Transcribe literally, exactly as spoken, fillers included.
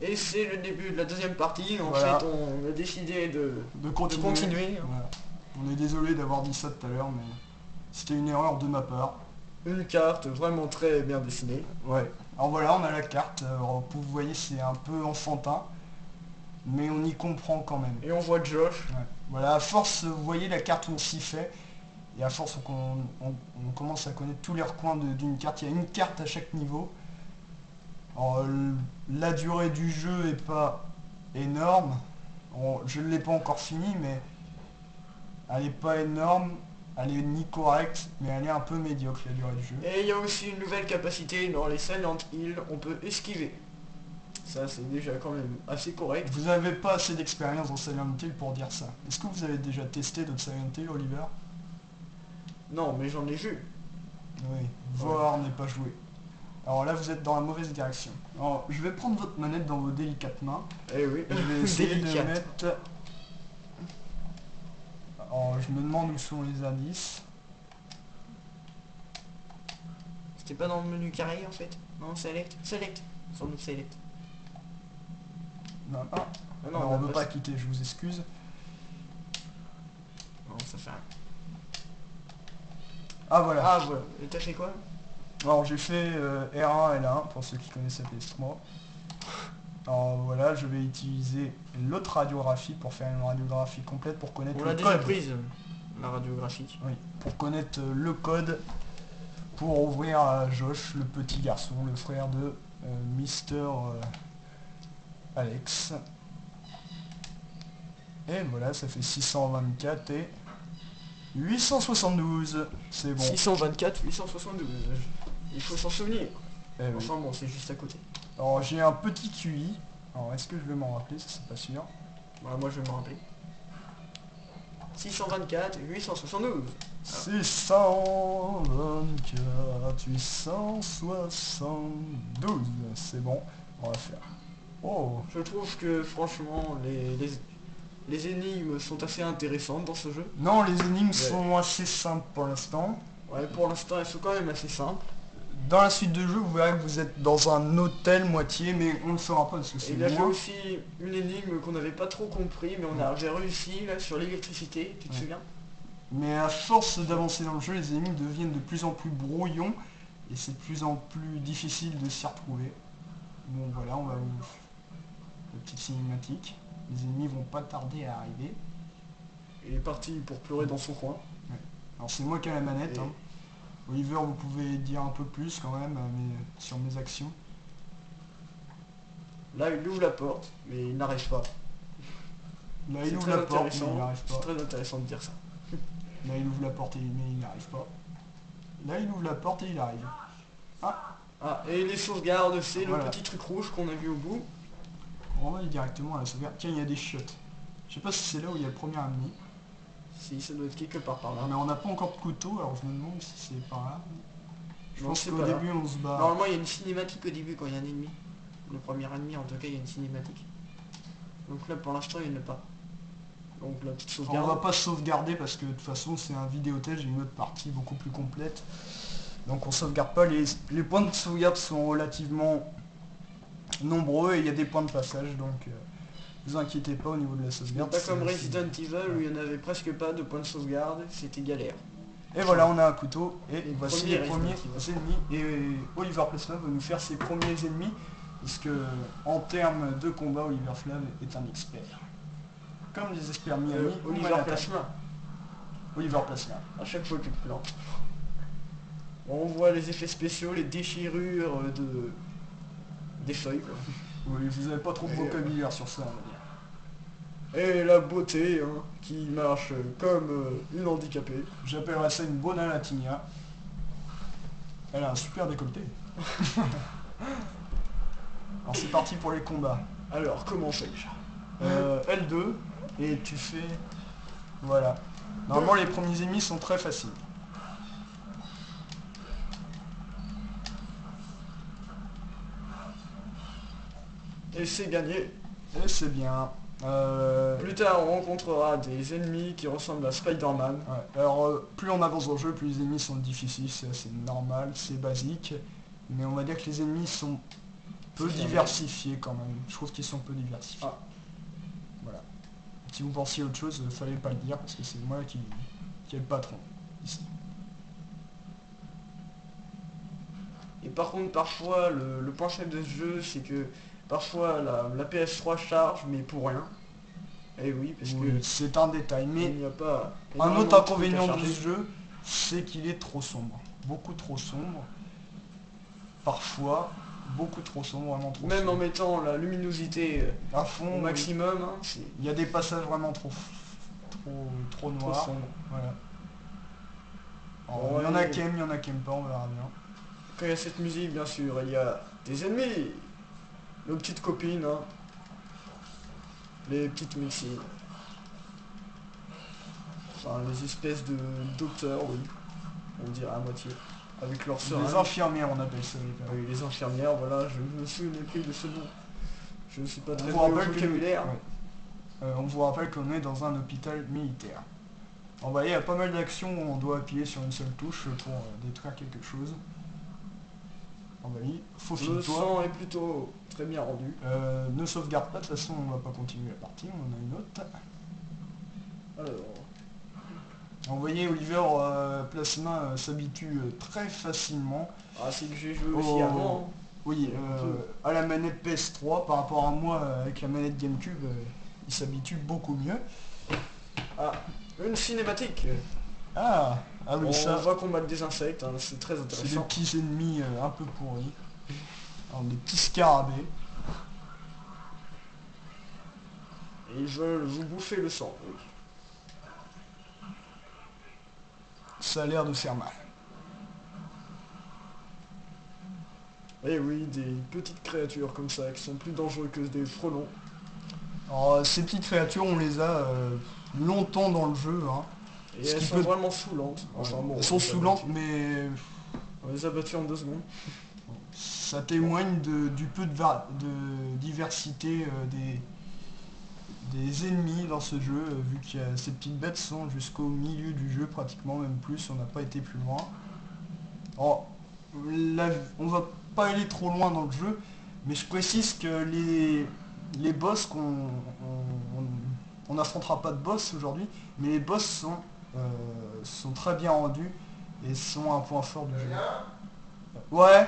Et c'est le début de la deuxième partie. En voilà. fait, on a décidé de, de continuer. De continuer. Voilà. On est désolé d'avoir dit ça tout à l'heure, mais c'était une erreur de ma part. Une carte vraiment très bien dessinée. Ouais. Alors voilà, on a la carte. Alors, vous voyez, c'est un peu enfantin, mais on y comprend quand même. Et on voit Josh. Ouais. Voilà, à force, vous voyez la carte où on s'y fait. Et à force, on, on, on commence à connaître tous les recoins d'une carte. Il y a une carte à chaque niveau. Alors, la durée du jeu est pas énorme. On, je ne l'ai pas encore fini, mais elle est pas énorme. Elle est ni correcte, mais elle est un peu médiocre, la durée du jeu. Et il y a aussi une nouvelle capacité dans les Silent Hill. On peut esquiver. Ça, c'est déjà quand même assez correct. Vous n'avez pas assez d'expérience dans Silent Hill pour dire ça. Est-ce que vous avez déjà testé d'autres Silent Hill, Oliver? Non, mais j'en ai vu. Oui, voir ouais. n'est pas joué. Alors là, vous êtes dans la mauvaise direction. Alors, je vais prendre votre manette dans vos délicates mains. Eh oui, je vais essayer de mettre... Alors, je me demande où sont les indices. C'était pas dans le menu carré, en fait? Non, select, select, sans doute select. Non, ah. ah non, Alors, on ne veut pas quitter, je vous excuse. Non, ça fait un... Ah voilà. Ah voilà. Et t'as fait quoi? Alors j'ai fait euh, R un L un pour ceux qui connaissent la P S trois. Alors voilà, je vais utiliser l'autre radiographie pour faire une radiographie complète pour connaître On le code. On l'a déjà prise, la radiographie. Oui, pour connaître euh, le code pour ouvrir à Josh, le petit garçon, le frère de euh, Mister euh, Alex. Et voilà, ça fait six cent vingt-quatre et... huit cent soixante-douze, c'est bon. six cent vingt-quatre, huit cent soixante-douze, il faut s'en souvenir. Eh oui. Enfin bon, c'est juste à côté. Alors j'ai un petit Q I, alors est-ce que je vais m'en rappeler, ça c'est pas sûr. Bah moi je vais m'en rappeler. six cent vingt-quatre, huit cent soixante-douze. six cent vingt-quatre, huit cent soixante-douze, c'est bon, on va faire. Oh. Je trouve que franchement, les... les... les énigmes sont assez intéressantes dans ce jeu. Non, les énigmes ouais. sont assez simples pour l'instant. Ouais, pour l'instant, elles sont quand même assez simples. Dans la suite de jeu, vous verrez que vous êtes dans un hôtel moitié, mais on ne le saura pas parce que c'est... Il y avait aussi une énigme qu'on n'avait pas trop compris, mais on ouais. a j'ai réussi là, sur l'électricité, tu te ouais. souviens? Mais à force d'avancer dans le jeu, les énigmes deviennent de plus en plus brouillons, et c'est de plus en plus difficile de s'y retrouver. Bon, voilà, on va vous... la petite cinématique. Les ennemis vont pas tarder à arriver. Il est parti pour pleurer dans son coin. Ouais. Alors c'est moi qui ai la manette. Et... Hein. Oliver, vous pouvez dire un peu plus quand même mais sur mes actions. Là, il ouvre la porte, mais il n'arrive pas. Là, il ouvre la porte, mais il n'arrive pas. C'est très intéressant de dire ça. Là, il ouvre la porte, mais il n'arrive pas. Là, il ouvre la porte et il arrive. Ah, ah et les sauvegardes, c'est voilà. le petit truc rouge qu'on a vu au bout. On va aller directement à la sauvegarde. Tiens, il y a des chiottes. Je sais pas si c'est là où il y a le premier ami. Si, ça doit être quelque part par là. Mais on n'a pas encore de couteau, alors je me demande si c'est par là. Je non, pense qu'au début là. on se bat. Normalement, il y a une cinématique au début quand il y a un ennemi. Le premier ennemi, en tout cas, il y a une cinématique. Donc là, pour l'instant, il n'y en a pas. Donc la petite sauvegarde. On va pas sauvegarder parce que de toute façon, c'est un vidéotage et une autre partie beaucoup plus complète. Donc on sauvegarde pas. Les, les points de sauvegarde sont relativement... nombreux et il y a des points de passage donc euh, vous inquiétez pas au niveau de la sauvegarde. Pas comme Resident Evil où il n'y en avait presque pas de points de sauvegarde, c'était galère. Et voilà, on a un couteau et, et voici les premiers ennemis et Oliver Plasma va nous faire ses premiers ennemis parce que en termes de combat Oliver Plasma est un expert. Comme les experts Miami, euh, Oliver Plasma. Oliver Plasma. À chaque fois que tu te plantes. On voit les effets spéciaux, les déchirures de des feuilles quoi. Oui, vous n'avez pas trop de vocabulaire euh... sur ça on va dire. Et la beauté hein, qui marche comme euh, une handicapée. J'appellerais ça une bona latina. Elle a un super décolleté. Alors c'est parti pour les combats. Alors comment fais-je euh, L deux et tu fais... Voilà. Normalement les premiers ennemis sont très faciles. Et c'est gagné. Et c'est bien. Euh... Plus tard, on rencontrera des ennemis qui ressemblent à Spider-Man. Ouais. Alors, euh, plus on avance dans le jeu, plus les ennemis sont difficiles. C'est assez normal, c'est basique. Mais on va dire que les ennemis sont peu diversifiés quand même. Je trouve qu'ils sont peu diversifiés. Ah. Voilà. Si vous pensiez autre chose, euh, fallait pas le dire parce que c'est moi qui, qui est le patron ici. Et par contre, parfois, le, le point faible de ce jeu, c'est que parfois la, la P S trois charge, mais pour rien. Et oui, parce oui, que c'est un détail. Mais il n'y a pas un autre inconvénient de ce jeu, c'est qu'il est trop sombre, beaucoup trop sombre. Parfois, beaucoup trop sombre, vraiment trop. Même sombre. En mettant la luminosité à fond, au maximum, oui. Hein, il y a des passages vraiment trop, trop, trop noirs. Trop voilà. Alors, ouais, il y en a qui aiment, il y en a qui aiment pas, on verra bien. Après, il y a cette musique, bien sûr, il y a des ennemis, nos petites copines. Hein. Les petites missiles. Enfin, les espèces de docteurs, oui. On dirait à moitié. Avec leurs sœurs. Les infirmières, on appelle ça. Oui, les infirmières, voilà, je me suis mépris de ce nom. Je ne suis pas très bon vocabulaire. Que... Ouais. Euh, on vous rappelle qu'on est dans un hôpital militaire. Alors, bah, il y a pas mal d'actions où on doit appuyer sur une seule touche pour euh, détruire quelque chose. Alors, bah, oui, faut le sang est plutôt... très bien rendu. Euh, ne sauvegarde pas, de toute façon on va pas continuer la partie, on en a une autre. Alors, vous voyez, Oliver euh, Plasma euh, s'habitue euh, très facilement. Ah, c'est que j'ai joué au... aussi avant. Oui, euh, à la manette P S trois par rapport à moi avec la manette GameCube, euh, il s'habitue beaucoup mieux. Ah, une cinématique. Ah, ah oui, on ça. On va combattre des insectes, hein, c'est très intéressant. C'est des petits ennemis euh, un peu pourris. Alors, des petits scarabées. Et ils veulent vous bouffer le sang. Oui. Ça a l'air de faire mal. Et oui, des petites créatures comme ça qui sont plus dangereux que des frelons. Alors, ces petites créatures, on les a euh, longtemps dans le jeu. Hein. Et elles sont peut... vraiment saoulantes. Enfin, ouais, bon, elles sont saoulantes, mais... On les a battues en deux secondes. Ça témoigne de, du peu de, de diversité euh, des, des ennemis dans ce jeu, euh, vu que ces petites bêtes sont jusqu'au milieu du jeu, pratiquement, même plus, on n'a pas été plus loin. Alors, la, on va pas aller trop loin dans le jeu, mais je précise que les, les boss qu'on... on n'affrontera pas de boss aujourd'hui, mais les boss sont, euh, sont très bien rendus et sont un point fort du jeu. Ouais.